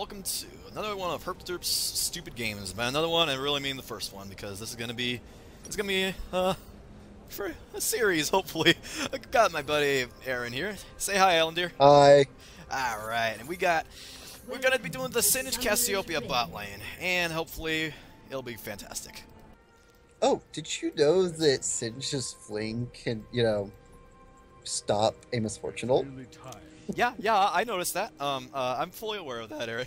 Welcome to another one of Herp De Derp's stupid games. By another one, I really mean the first one, because this is gonna be for a series, hopefully. I got my buddy Aaron here. Say hi, Allendeer. Hi. All right, and we're gonna be doing the Singed Cassiopeia bot lane, and hopefully it'll be fantastic. Oh, did you know that Singed's fling can, you know, stop a Miss Fortune ult? Yeah, I noticed that. I'm fully aware of that, Aaron.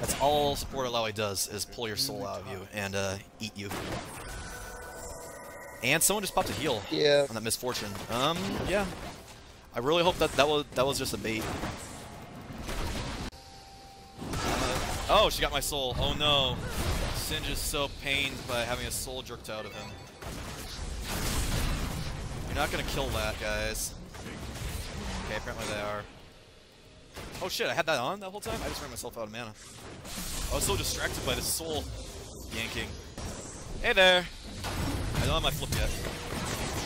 That's all support Alawi does, is pull your soul out of you and eat you. And someone just popped a heal on that Miss Fortune. Yeah. I really hope that that was just a bait. Oh, she got my soul. Oh no. Singed is so pained by having a soul jerked out of him. You're not gonna kill that, guys. Okay, apparently they are. Oh shit, I had that on that whole time? I just ran myself out of mana. I was so distracted by this soul yanking. Hey there! I don't have my flip yet.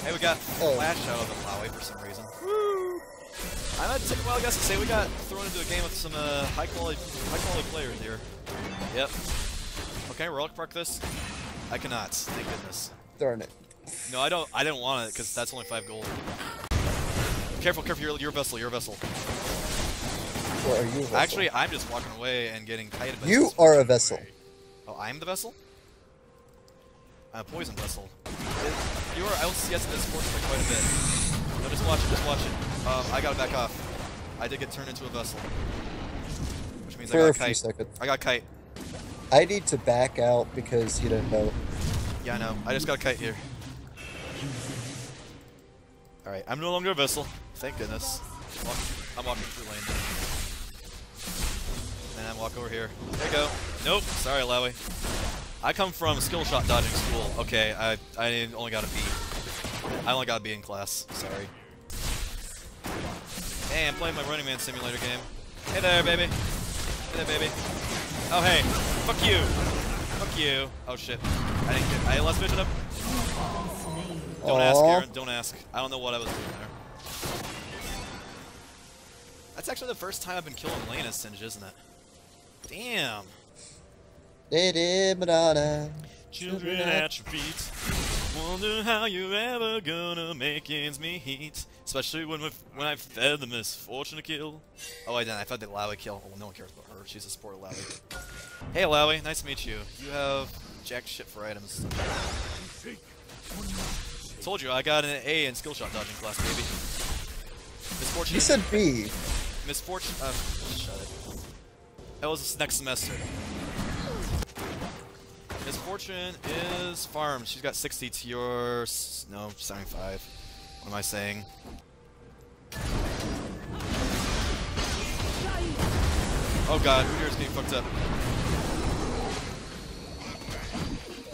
Hey, we got flash out of the Lowy for some reason. Woo! I might take a while, I guess, to say we got thrown into a game with some high quality players here. Yep. Okay, relic park this. I cannot, thank goodness. Darn it. No, I didn't want it, because that's only 5 gold. Careful, careful, your vessel. Or are you a vessel? Actually, I'm just walking away and getting kited by You are a vessel. Oh, I'm the vessel? I'm a poison vessel. You are LCS in this force by quite a bit. No, just watch it, just watch it. I gotta back off. I did get turned into a vessel. Which means I got kite. I got kite. I need to back out because you don't know. Yeah, I know. I just got kite here. Alright, I'm no longer a vessel. Thank goodness. I'm walking through lane. And I walk over here. There you go. Nope. Sorry, Alawi. I come from skill shot dodging school. Okay, I only got a B. I only got a B in class. Sorry. Hey, I'm playing my Running Man simulator game. Hey there, baby. Hey there, baby. Oh, hey. Fuck you. Fuck you. Oh, shit. I didn't get... I lost vision up. Don't ask, Aaron. Don't ask. I don't know what I was doing there. That's actually the first time I've been killing lane as Singed, isn't it? Damn. Children at your feet, wonder how you're ever gonna make ends meet, especially when I've fed the misfortune to kill. Oh, I didn't. I fed the Alawi kill. Well, no one cares about her. She's a support Alawi. Hey, Alawi. Nice to meet you. You have jack shit for items. Told you, I got an A in skill shot dodging class, baby. Misfortune. You said B. Misfortune. Shut it. That was this next semester. Misfortune is farm. She's got 60 to yours. No, 75. What am I saying? Oh god, Udyr's getting fucked up.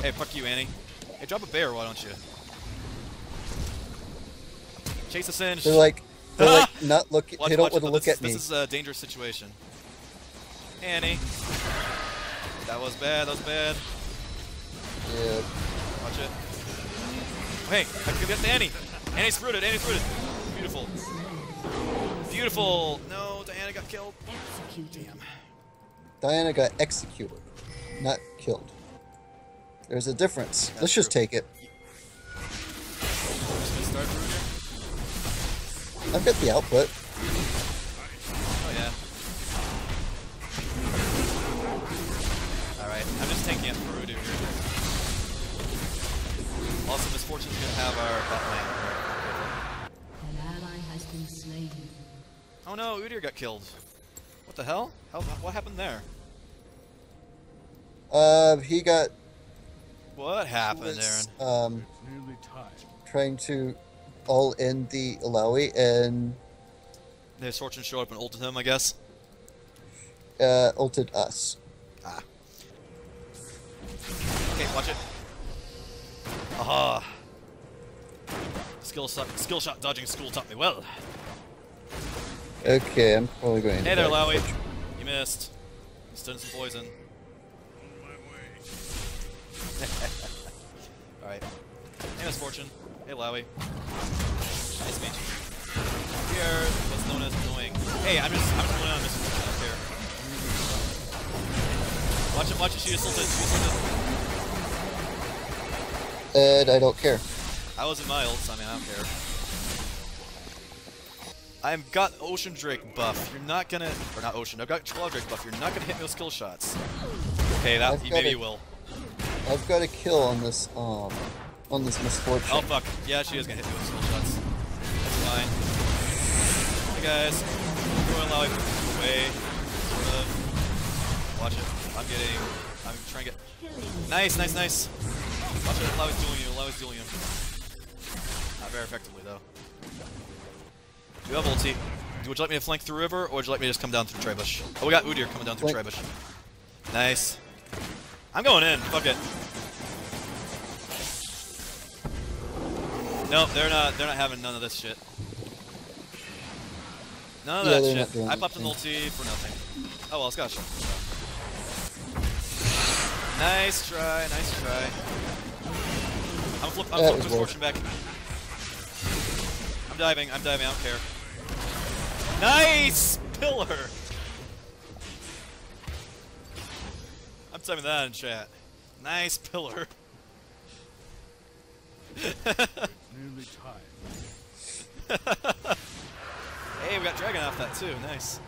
Hey, fuck you, Annie. Hey, drop a bear, why don't you? Chase the Singed. They're like not looking. They don't want to look at me. This is a dangerous situation. Annie, that was bad. That was bad. Yeah. Watch it. Oh, hey, I can get to Annie. Annie's rooted. Annie's rooted. Beautiful. Beautiful. No, Diana got killed. Damn. Diana got executed, not killed. There's a difference. That's Let's just take it. I've got the output. Oh yeah. Alright, I'm just tanking it for Udyr here. Also, Misfortune's gonna have our bot lane. An ally has been slain. Oh no, Udyr got killed. What the hell? What happened there? He got... What happened, Aaron? Trying to... all in the Alawi and... Miss Fortune showed up and ulted him, I guess? Ulted us. Ah. Okay, watch it. Aha! Skill shot dodging school taught me well. Okay, I'm probably going to... Hey there, Alawi! You missed. You stunned some poison. On my way. Alright. Hey, Miss Fortune. Hey, Alawi. Nice to meet you. We are what's known as annoying. Hey, I'm just going on Miss Fortune out there. Watch it, she just tilted. And I don't care. I was in my ult, so I mean, I don't care. I've got Ocean Drake buff. You're not gonna, or not Ocean. I've got Claw Drake buff. You're not gonna hit me with skill shots. Okay, that maybe you will. I've got a kill on this Miss Fortune. Oh fuck! Yeah, she is gonna hit me with skill shots. That's fine. Hey guys, I'm going Lowy away. Sort of. Watch it. I'm trying to get. Nice. Watch it. Lowy's dueling you. Not very effectively though. You have ulti. Would you like me to flank through river, or would you like me to just come down through Trebush? Oh, we got Udyr coming down through Trebush. Nice. I'm going in. Fuck it. Nope, they're not having none of this shit. None of that shit. I popped an ulti for nothing. Oh well, it's got a shot. Nice try. I'm flipping Miss Fortune back. I'm diving, I don't care. Nice! Pillar! I'm typing that in chat. Nice pillar. Hey, we got Dragon off that too, nice.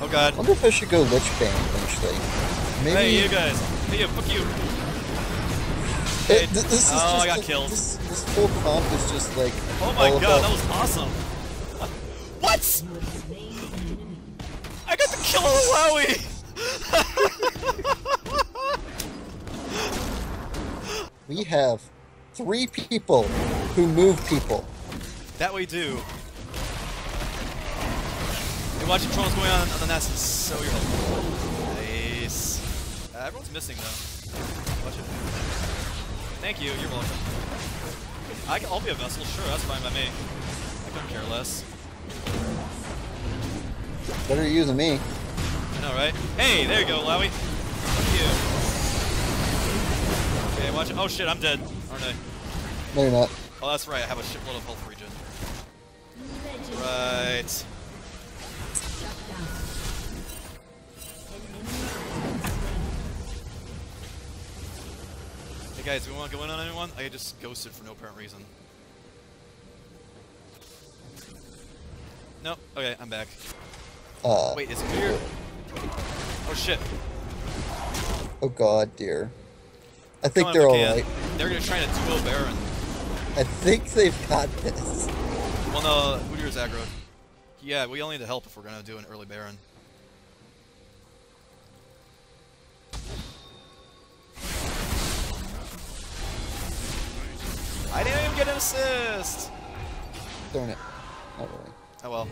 Oh god. I wonder if I should go Lich Bane eventually. Maybe... Hey, you guys. Hey, fuck you. I got killed. This whole comp is just like. Oh my god, that was awesome! What? I got the kill on Alawi! We have 3 people who move people. That we do. Hey, watch the trolls going on the Nasus. So you're helpful. Nice. Everyone's missing though. Watch it. Thank you, you're welcome. I'll be a vessel, sure, that's fine by me. I couldn't care less. Better you than me. I know, right? Hey, there you go, Lowy. Fuck you. Okay, watch it. Oh shit, I'm dead, aren't I? No, you're not. Oh, that's right, I have a shitload of health regen. Right. Guys, do we want to go in on anyone? I just ghosted for no apparent reason. Nope. Okay, I'm back. Wait, is it clear? Oh shit. Oh god, dear. I think they're alright. They're gonna try to duo Baron. I think they've got this. Well, no, Udyr's aggroed. Yeah, we only need to help if we're gonna do an early Baron. I didn't even get an assist! Darn it. Not really. Oh well.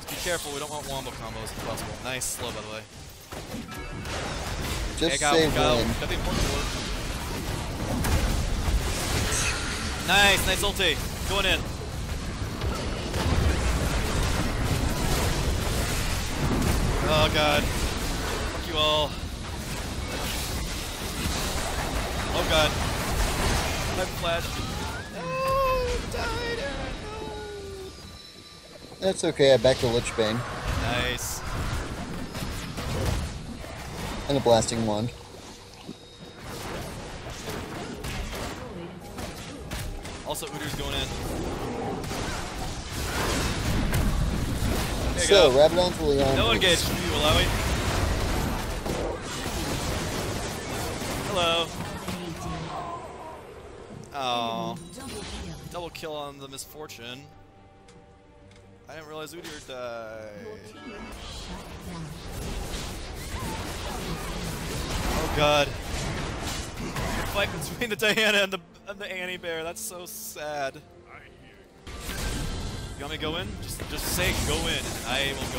Just be careful, we don't want wombo combos if possible. Nice slow, by the way. Just got the important word. Nice ulti. Going in. Oh god. Fuck you all. Oh god. I'm flashed. Oh, died, Aaron. Oh. That's okay, I backed the Lich Bane. Nice. And a blasting wand. Also, Udyr's going in. So, Rabadon to Leon. No engage from you, Alawi. Hello. Oh, double kill on the Miss Fortune. I didn't realize Udyr died. Oh god. Fight between the Diana and the Annie bear, that's so sad. You want me to go in? Just say go in, and I will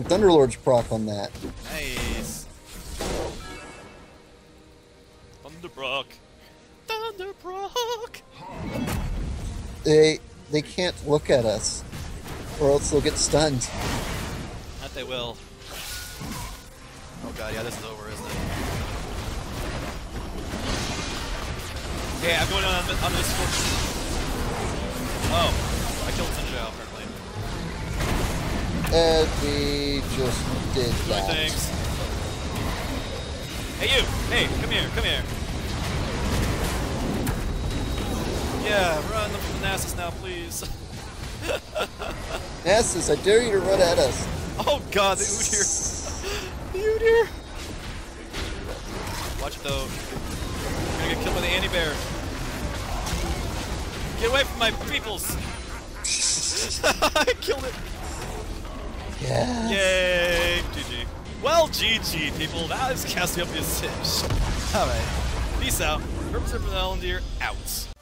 go in. Ooh, Thunderlord's proc on that. Nice. Thunderbrock! They can't look at us, or else they'll get stunned. Not they will. Oh god, yeah, this is over, isn't it? Yeah, I'm going on Miss Fortune. Oh, I killed Singed out apparently. And we just did that. Thanks. Hey you! Hey, come here, come here. Yeah, run the Nasus now, please. Nasus, I dare you to run at us. Oh god, the Udyr. The Udyr. Watch it though. I'm gonna get killed by the Annie bear. Get away from my peoples! I killed it! Yeah. Yay! GG. Well, GG, people. That is Cassiopeia's Siege. Alright. Peace out. Herp De Derp and Allendeer out.